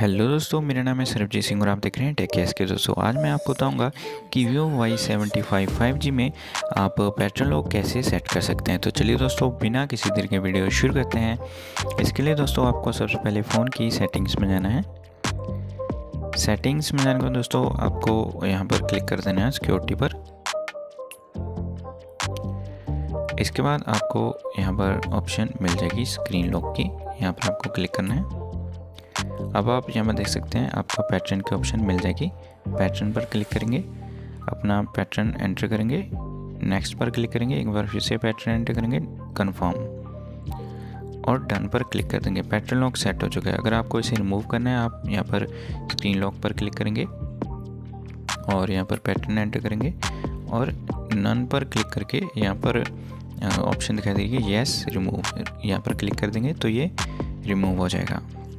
Hello दोस्तों, मेरा नाम है सरबजीत सिंह और आप देख रहे हैं टेक के। दोस्तों आज मैं आपको बताऊंगा कि Vivo Y75 5G में आप पैटर्न लॉक कैसे सेट कर सकते हैं। तो चलिए दोस्तों बिना किसी देर के वीडियो शुरू करते हैं। इसके लिए दोस्तों आपको सबसे पहले फ़ोन की सेटिंग्स में जाना है। सेटिंग्स में जाने के दोस्तों आपको यहाँ पर क्लिक कर देना है सिक्योरिटी पर। इसके बाद आपको यहाँ पर ऑप्शन मिल जाएगी स्क्रीन लॉक की, यहाँ पर आपको क्लिक करना है। अब आप यहाँ पर देख सकते हैं आपका पैटर्न की ऑप्शन मिल जाएगी। पैटर्न पर क्लिक करेंगे, अपना पैटर्न एंटर करेंगे, नेक्स्ट पर क्लिक करेंगे, एक बार फिर से पैटर्न एंटर करेंगे, कंफर्म और डन पर क्लिक कर देंगे। पैटर्न लॉक सेट हो चुका है। अगर आपको इसे रिमूव करना है आप यहाँ पर स्क्रीन लॉक पर क्लिक करेंगे और यहाँ पर पैटर्न एंटर करेंगे और नन पर क्लिक करके यहाँ पर ऑप्शन दिखाई देगी येस रिमूव, यहाँ पर क्लिक कर देंगे तो ये रिमूव हो जाएगा।